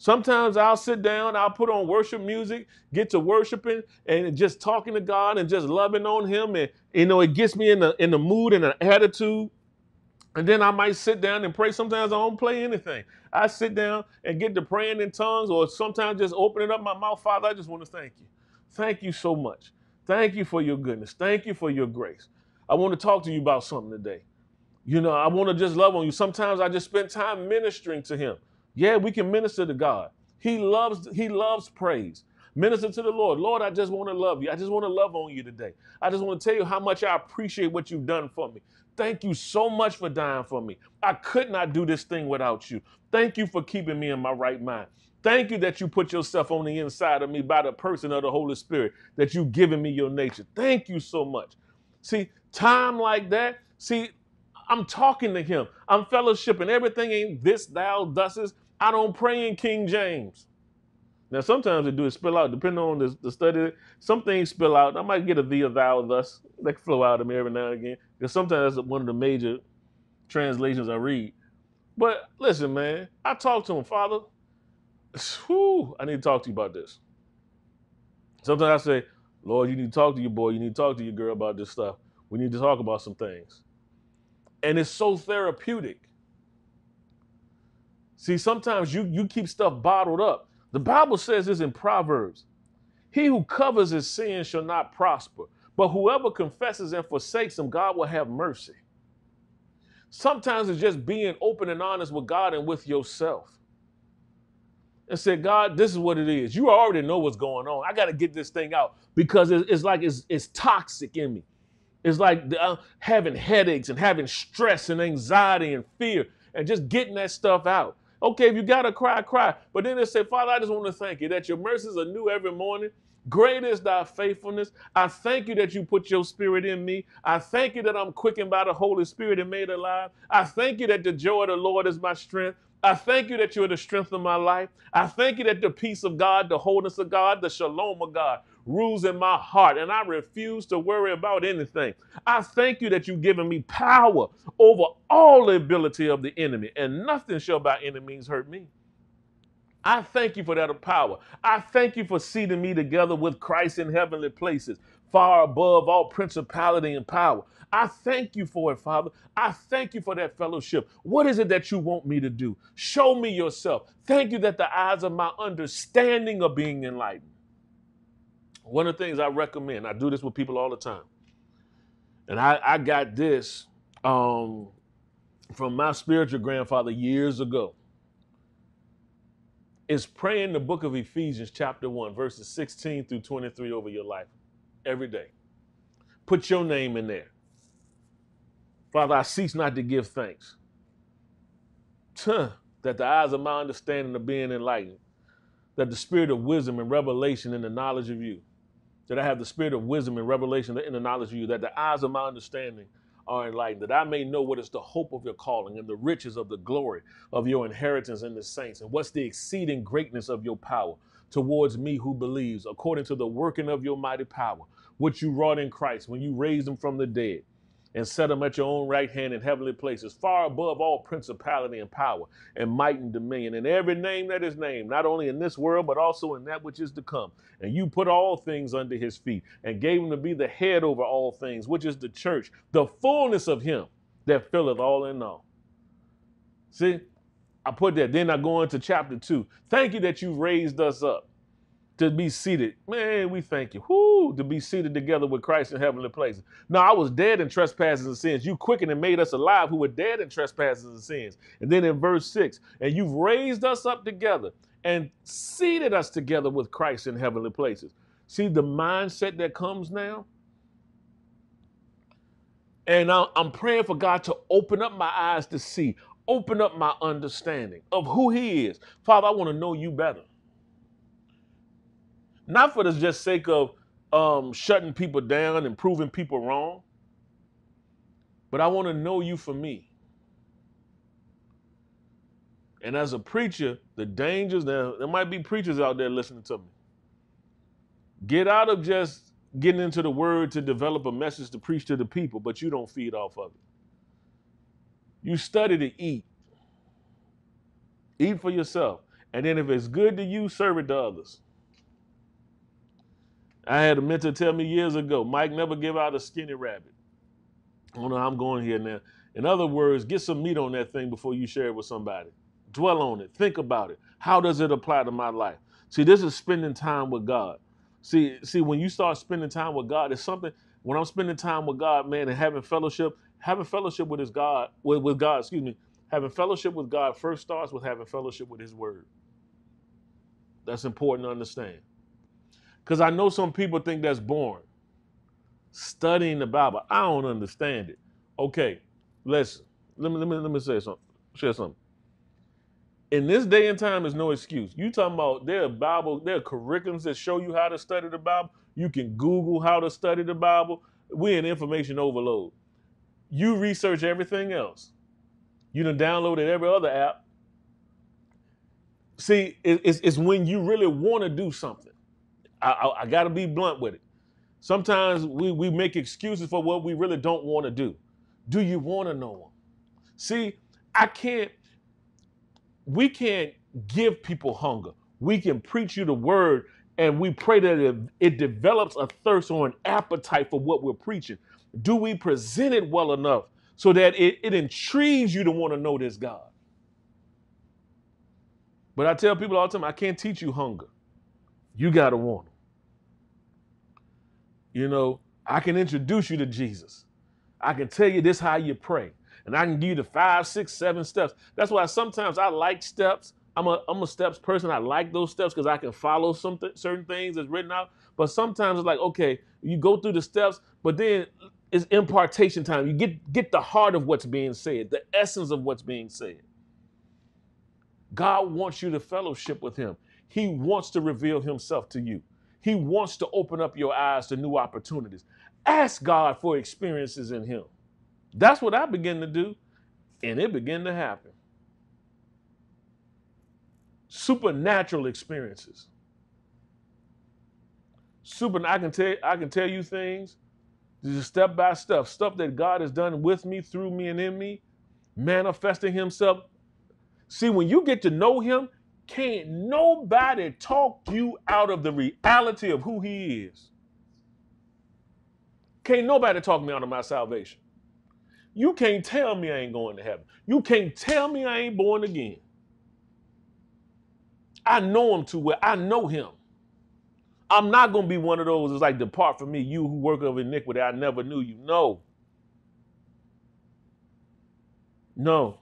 Sometimes I'll sit down, I'll put on worship music, get to worshiping and just talking to God and just loving on him. And, you know, it gets me in the mood and an attitude. And then I might sit down and pray. Sometimes I don't play anything. I sit down and get to praying in tongues, or sometimes just opening up my mouth. Father, I just want to thank you. Thank you so much. Thank you for your goodness. Thank you for your grace. I want to talk to you about something today. You know, I want to just love on you. Sometimes I just spend time ministering to him. Yeah, we can minister to God. He loves praise. Minister to the Lord. Lord, I just want to love you. I just want to love on you today. I just want to tell you how much I appreciate what you've done for me. Thank you so much for dying for me. I could not do this thing without you. Thank you for keeping me in my right mind. Thank you that you put yourself on the inside of me by the person of the Holy Spirit, that you've given me your nature. Thank you so much. See, time like that, see, I'm talking to him. I'm fellowshipping. Everything ain't this, thou, thusest. I don't pray in King James. Now, sometimes it do it spill out, depending on the study. Some things spill out. I might get a thee, a thou, thus. They flow out of me every now and again. Because sometimes that's one of the major translations I read. But listen, man, I talk to him, Father. Whew, I need to talk to you about this. Sometimes I say, Lord, you need to talk to your boy. You need to talk to your girl about this stuff. We need to talk about some things. And it's so therapeutic. See, sometimes you keep stuff bottled up. The Bible says this in Proverbs. He who covers his sins shall not prosper, but whoever confesses and forsakes them, God will have mercy. Sometimes it's just being open and honest with God and with yourself. And say, God, this is what it is. You already know what's going on. I got to get this thing out because it's like it's toxic in me. It's like having headaches and having stress and anxiety and fear and just getting that stuff out. Okay, if you got to cry, cry. But then they say, Father, I just want to thank you that your mercies are new every morning. Great is thy faithfulness. I thank you that you put your spirit in me. I thank you that I'm quickened by the Holy Spirit and made alive. I thank you that the joy of the Lord is my strength. I thank you that you are the strength of my life. I thank you that the peace of God, the wholeness of God, the shalom of God rules in my heart, and I refuse to worry about anything. I thank you that you've given me power over all the ability of the enemy, and nothing shall by any means hurt me. I thank you for that power. I thank you for seating me together with Christ in heavenly places, far above all principality and power. I thank you for it, Father. I thank you for that fellowship. What is it that you want me to do? Show me yourself. Thank you that the eyes of my understanding are being enlightened. One of the things I recommend, I do this with people all the time, and I got this from my spiritual grandfather years ago, is praying the book of Ephesians chapter 1, verses 16 through 23 over your life every day. Put your name in there. Father, I cease not to give thanks. That the eyes of my understanding are being enlightened. That the spirit of wisdom and revelation in the knowledge of you. That I have the spirit of wisdom and revelation in the knowledge of you. That the eyes of my understanding are enlightened. That I may know what is the hope of your calling and the riches of the glory of your inheritance in the saints. And what's the exceeding greatness of your power towards me who believes, according to the working of your mighty power, which you wrought in Christ when you raised him from the dead. And set them at your own right hand in heavenly places, far above all principality and power and might and dominion, and every name that is named, not only in this world, but also in that which is to come. And you put all things under his feet and gave him to be the head over all things, which is the church, the fullness of him that filleth all in all. See, I put that. Then I go into chapter 2. Thank you that you raised us up. To be seated, man, we thank you. Whoo, to be seated together with Christ in heavenly places. Now, I was dead in trespasses and sins. You quickened and made us alive who were dead in trespasses and sins. And then in verse 6, and you've raised us up together and seated us together with Christ in heavenly places. See the mindset that comes now? And I'm praying for God to open up my eyes to see, open up my understanding of who he is. Father, I want to know you better. Not for the just sake of shutting people down and proving people wrong, but I want to know you for me. And as a preacher, the dangers, now there might be preachers out there listening to me. Get out of just getting into the word to develop a message to preach to the people, but you don't feed off of it. You study to eat. Eat for yourself. And then if it's good to you, serve it to others. I had a mentor tell me years ago, Mike, never give out a skinny rabbit. Oh, no, I'm going here now. In other words, get some meat on that thing before you share it with somebody. Dwell on it. Think about it. How does it apply to my life? See, this is spending time with God. See, when you start spending time with God, it's something, when I'm spending time with God, man, and having fellowship with having fellowship with God first starts with having fellowship with his word. That's important to understand. Because I know some people think that's boring. Studying the Bible. I don't understand it. Okay, listen. Let me say something. Share something. In this day and time, there's no excuse. You talking about there are curriculums that show you how to study the Bible. You can Google how to study the Bible. We're in information overload. You research everything else. You done downloaded every other app. See, it's when you really want to do something. I got to be blunt with it. Sometimes we make excuses for what we really don't want to do. Do you want to know them? See, we can't give people hunger. We can preach you the word, and we pray that it develops a thirst or an appetite for what we're preaching. Do we present it well enough so that it intrigues you to want to know this God? But I tell people all the time, I can't teach you hunger. You got to want him. You know, I can introduce you to Jesus. I can tell you this how you pray. And I can give you the 5, 6, 7 steps. That's why sometimes I like steps. I'm a steps person. I like those steps because I can follow certain things that's written out. But sometimes it's like, okay, you go through the steps, but then it's impartation time. You get the heart of what's being said, the essence of what's being said. God wants you to fellowship with him. He wants to reveal himself to you. He wants to open up your eyes to new opportunities. Ask God for experiences in him. That's what I began to do, and it began to happen. Supernatural experiences. I can tell you things, just step by step, stuff that God has done with me, through me, and in me, manifesting himself. See, when you get to know him, can't nobody talk you out of the reality of who he is. Can't nobody talk me out of my salvation. You can't tell me I ain't going to heaven. You can't tell me I ain't born again. I know him too well. I know him. I'm not going to be one of those that's like, depart from me, you who work of iniquity. I never knew you. No. No.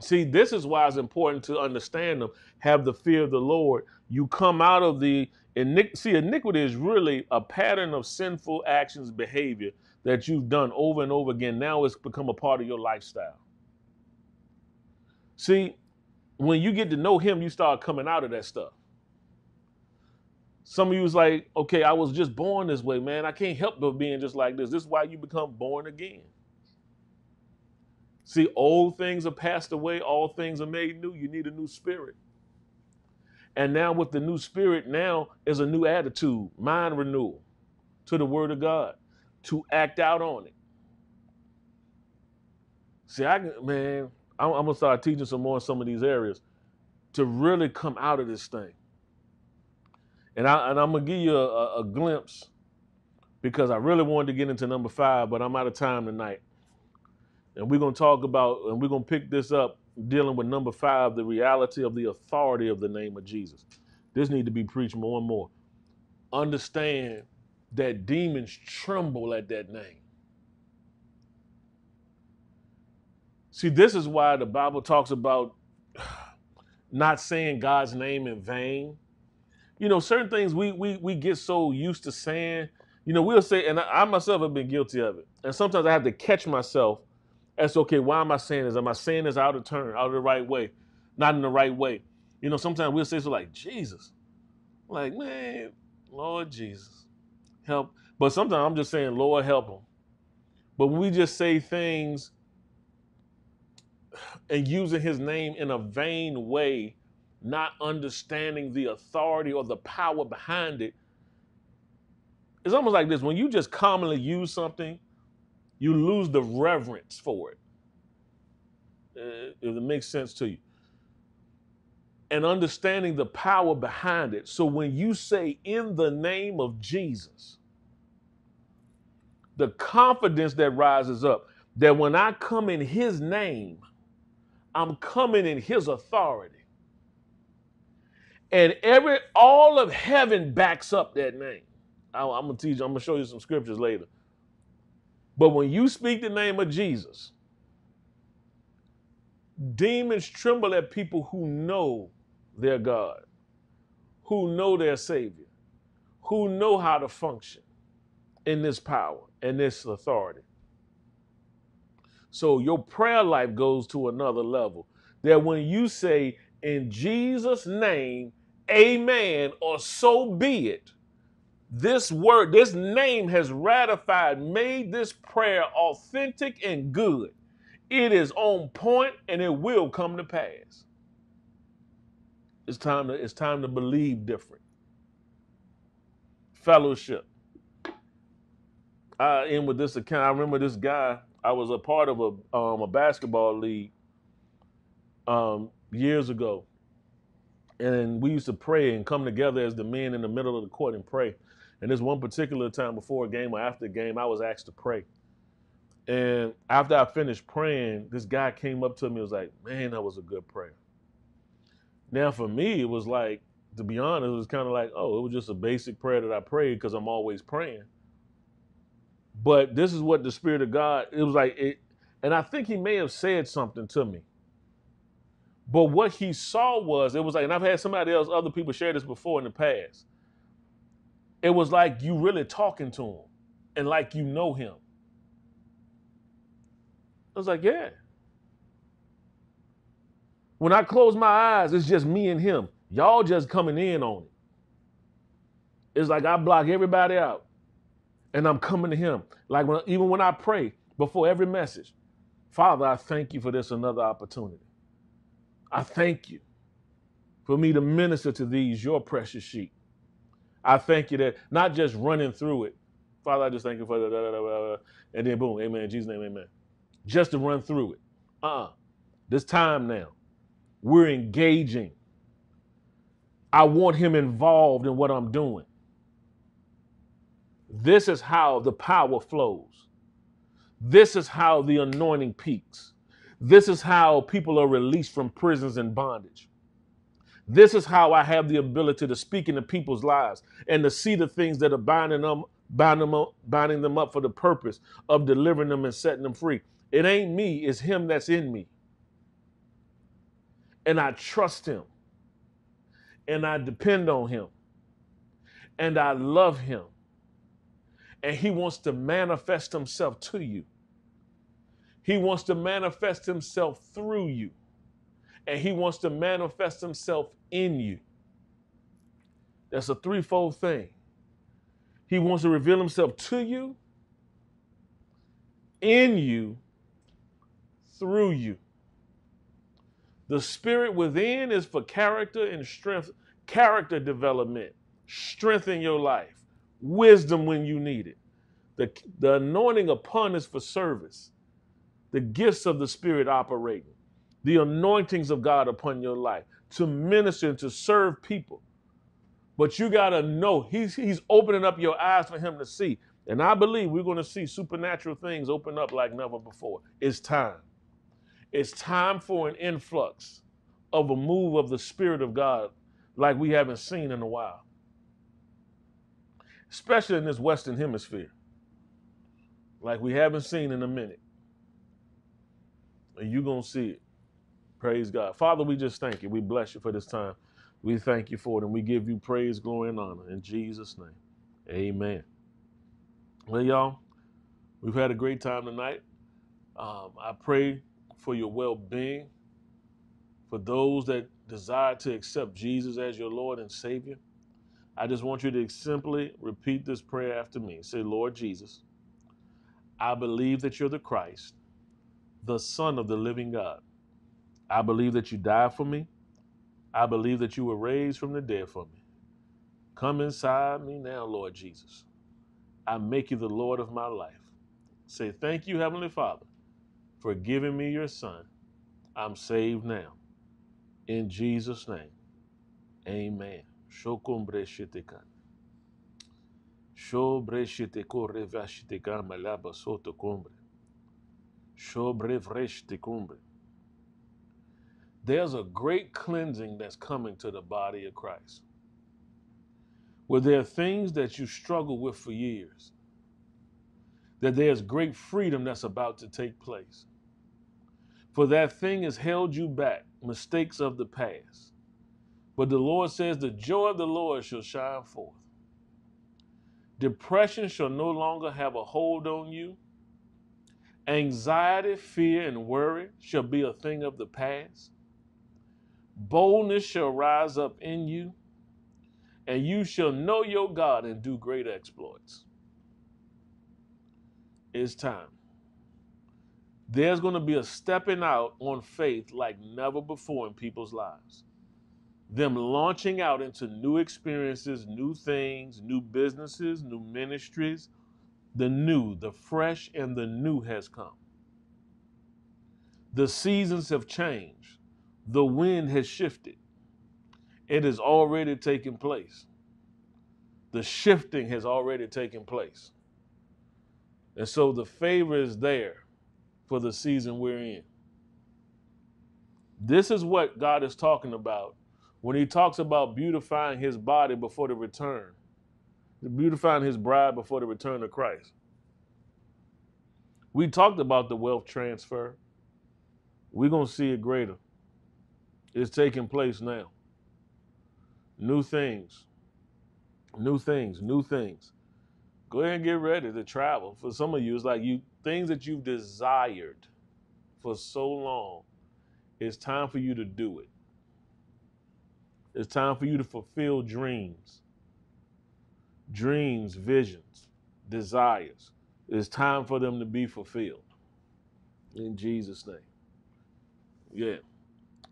See, this is why it's important to understand them. Have the fear of the Lord. You come out of the iniquity. See, iniquity is really a pattern of sinful actions, behavior that you've done over and over again. Now it's become a part of your lifestyle. See, when you get to know him, you start coming out of that stuff. Some of you was like, okay, I was just born this way, man. I can't help but being just like this. This is why you become born again. See, old things are passed away. All things are made new. You need a new spirit. And now with the new spirit, now is a new attitude, mind renewal to the word of God, to act out on it. See, I'm going to start teaching some more in some of these areas to really come out of this thing. And I'm going to give you a glimpse because I really wanted to get into number 5, but I'm out of time tonight. And we're going to talk about, and we're going to pick this up dealing with number 5, the reality of the authority of the name of Jesus. This needs to be preached more and more. Understand that demons tremble at that name. See, this is why the Bible talks about not saying God's name in vain. You know, certain things we get so used to saying, you know, we'll say, and I myself have been guilty of it. And sometimes I have to catch myself. That's okay. Why am I saying this? Am I saying this out of turn, out of the right way, not in the right way? You know, sometimes we'll say so like, Jesus. Like, man, Lord Jesus, help. But sometimes I'm just saying, Lord, help them. But when we just say things and using his name in a vain way, not understanding the authority or the power behind it, it's almost like this. When you just commonly use something, you lose the reverence for it, if it makes sense to you. And understanding the power behind it. So when you say in the name of Jesus, the confidence that rises up, that when I come in his name, I'm coming in his authority. And all of heaven backs up that name. I'm going to teach you. I'm going to show you some scriptures later. But when you speak the name of Jesus, demons tremble at people who know their God, who know their Savior, who know how to function in this power and this authority. So your prayer life goes to another level, that when you say, in Jesus' name, amen, or so be it, this word, this name has ratified, made this prayer authentic and good. It is on point and it will come to pass. It's time to believe different. Fellowship. I end with this account. I remember this guy. I was a part of a basketball league years ago. And we used to pray and come together as the men in the middle of the court and pray. And this one particular time before a game or after a game, I was asked to pray. And after I finished praying, this guy came up to me and was like, man, that was a good prayer. Now, for me, it was like, to be honest, it was kind of like, oh, it was just a basic prayer that I prayed because I'm always praying. But this is what the Spirit of God, it was like, and I think he may have said something to me. But what he saw was, it was like, and I've had somebody else, other people share this before in the past. It was like you really talking to him and like you know him. I was like, yeah. When I close my eyes, it's just me and him. Y'all just coming in on it. It's like I block everybody out and I'm coming to him. Like even when I pray before every message, Father, I thank you for this another opportunity. I thank you for me to minister to these, your precious sheep. I thank you that not just running through it. Father, I just thank you for that. And then boom, amen, in Jesus' name, amen. Just to run through it. This time now, we're engaging. I want him involved in what I'm doing. This is how the power flows. This is how the anointing peaks. This is how people are released from prisons and bondage. This is how I have the ability to speak into people's lives and to see the things that are binding them up for the purpose of delivering them and setting them free. It ain't me, it's him that's in me. And I trust him. And I depend on him. And I love him. And he wants to manifest himself to you. He wants to manifest himself through you. And he wants to manifest himself in you. That's a threefold thing. He wants to reveal himself to you, in you, through you. The spirit within is for character and strength, character development, strength in your life, wisdom when you need it. The anointing upon is for service. The gifts of the Spirit operating, the anointings of God upon your life, to minister and to serve people. But you got to know he's opening up your eyes for him to see. And I believe we're going to see supernatural things open up like never before. It's time. It's time for an influx of a move of the Spirit of God like we haven't seen in a while, especially in this Western Hemisphere, like we haven't seen in a minute. And you're going to see it. Praise God. Father, we just thank you. We bless you for this time. We thank you for it, and we give you praise, glory, and honor. In Jesus' name, amen. Well, y'all, we've had a great time tonight. I pray for your well-being, for those that desire to accept Jesus as your Lord and Savior. I just want you to simply repeat this prayer after me. Say, Lord Jesus, I believe that you're the Christ, the Son of the living God. I believe that you died for me. I believe that you were raised from the dead for me. Come inside me now, Lord Jesus. I make you the Lord of my life. Say, thank you, Heavenly Father, for giving me your Son. I'm saved now. In Jesus' name, amen. There's a great cleansing that's coming to the body of Christ. where there are things that you struggle with for years, that there's great freedom that's about to take place. For that thing has held you back, mistakes of the past. But the Lord says, the joy of the Lord shall shine forth. Depression shall no longer have a hold on you. Anxiety, fear, and worry shall be a thing of the past. Boldness shall rise up in you, and you shall know your God and do great exploits. It's time. There's going to be a stepping out on faith like never before in people's lives. Them launching out into new experiences, new things, new businesses, new ministries. The new, the fresh, and the new has come. The seasons have changed. The wind has shifted. It has already taken place. The shifting has already taken place. And so the favor is there for the season we're in. This is what God is talking about when he talks about beautifying his body before the return, beautifying his bride before the return of Christ. We talked about the wealth transfer. We're going to see it greater. It's taking place now. New things, new things, new things. Go ahead and get ready to travel. For some of you, it's like things that you've desired for so long, it's time for you to do it. It's time for you to fulfill dreams. Dreams, visions, desires. It's time for them to be fulfilled. In Jesus' name. Yeah.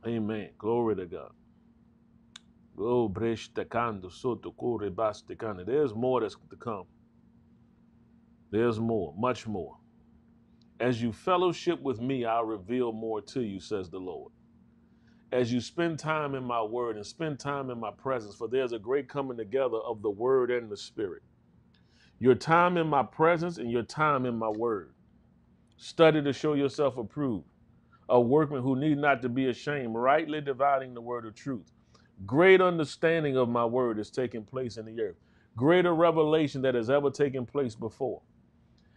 Amen. Glory to God. There's more that's to come. There's more, much more. As you fellowship with me, I'll reveal more to you, says the Lord. As you spend time in my word and spend time in my presence, for there's a great coming together of the word and the spirit. Your time in my presence and your time in my word. Study to show yourself approved, a workman who need not to be ashamed, rightly dividing the word of truth. Great understanding of my word is taking place in the earth. Greater revelation that has ever taken place before.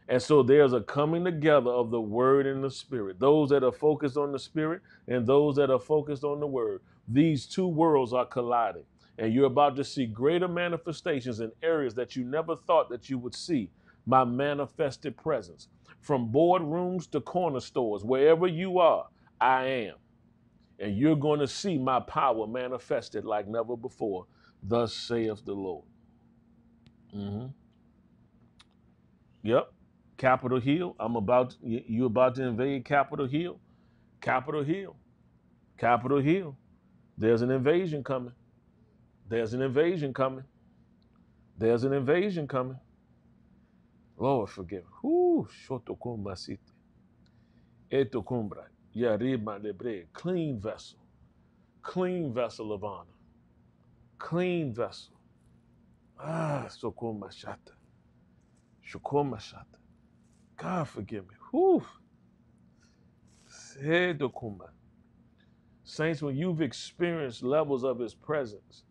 And so there's a coming together of the word and the spirit. Those that are focused on the spirit and those that are focused on the word. These two worlds are colliding. And you're about to see greater manifestations in areas that you never thought that you would see. My manifested presence. From boardrooms to corner stores, wherever you are, I am. And you're going to see my power manifested like never before. Thus saith the Lord. Mm-hmm. Yep. Capitol Hill. You're about to invade Capitol Hill. Capitol Hill. Capitol Hill. There's an invasion coming. There's an invasion coming. There's an invasion coming. Lord, forgive me. Whoo, shotokumba city. Etokumbra. Yariba lebre. Clean vessel. Clean vessel of honor. Clean vessel. Ah, sokuma shata. Shukuma shata. God forgive me. Whew. Saints, when you've experienced levels of his presence,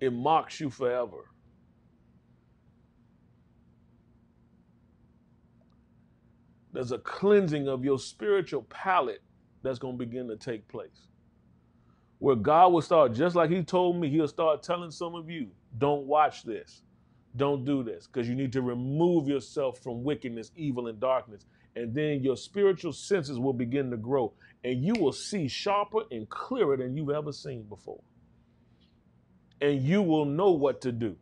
it marks you forever. There's a cleansing of your spiritual palate that's going to begin to take place. Where God will start, just like he told me, he'll start telling some of you, don't watch this. Don't do this, because you need to remove yourself from wickedness, evil, and darkness. And then your spiritual senses will begin to grow, and you will see sharper and clearer than you've ever seen before. And you will know what to do.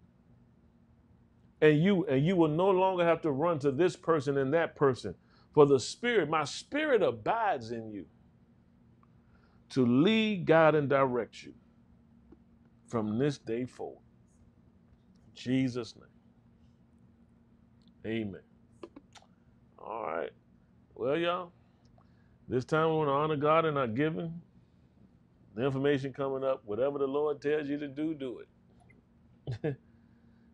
And you will no longer have to run to this person and that person. For the Spirit, my Spirit abides in you to lead, guide, and direct you from this day forward. Jesus' name. Amen. All right. Well, y'all, this time we want to honor God in our giving. The information coming up, whatever the Lord tells you to do, do it.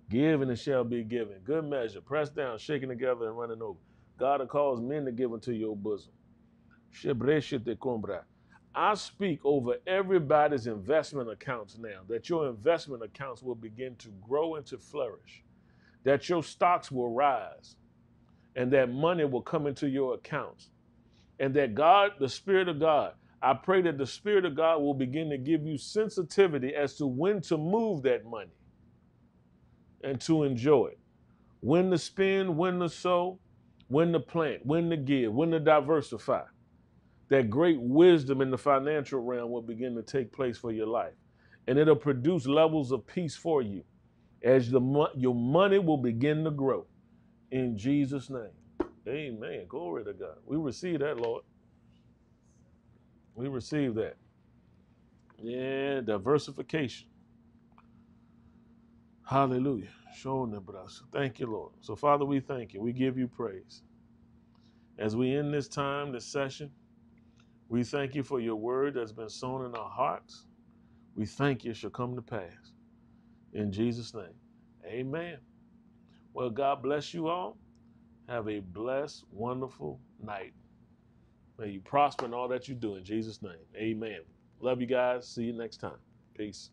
Give and it shall be given. Good measure, pressed down, shaken together, and running over. God will cause men to give into your bosom. I speak over everybody's investment accounts now, that your investment accounts will begin to grow and to flourish, that your stocks will rise, and that money will come into your accounts, and that God, the Spirit of God, I pray that the Spirit of God will begin to give you sensitivity as to when to move that money and to enjoy it, when to spend, when to sow, when to plant, when to give, when to diversify. That great wisdom in the financial realm will begin to take place for your life, and it'll produce levels of peace for you as your money will begin to grow in Jesus' name. Amen. Glory to God. We receive that, Lord. We receive that. Yeah, diversification. Hallelujah. Thank you, Lord. So, Father, we thank you. We give you praise. As we end this time, this session, we thank you for your word that's been sown in our hearts. We thank you it shall come to pass. In Jesus' name, amen. Well, God bless you all. Have a blessed, wonderful night. May you prosper in all that you do in Jesus' name, amen. Love you guys. See you next time. Peace.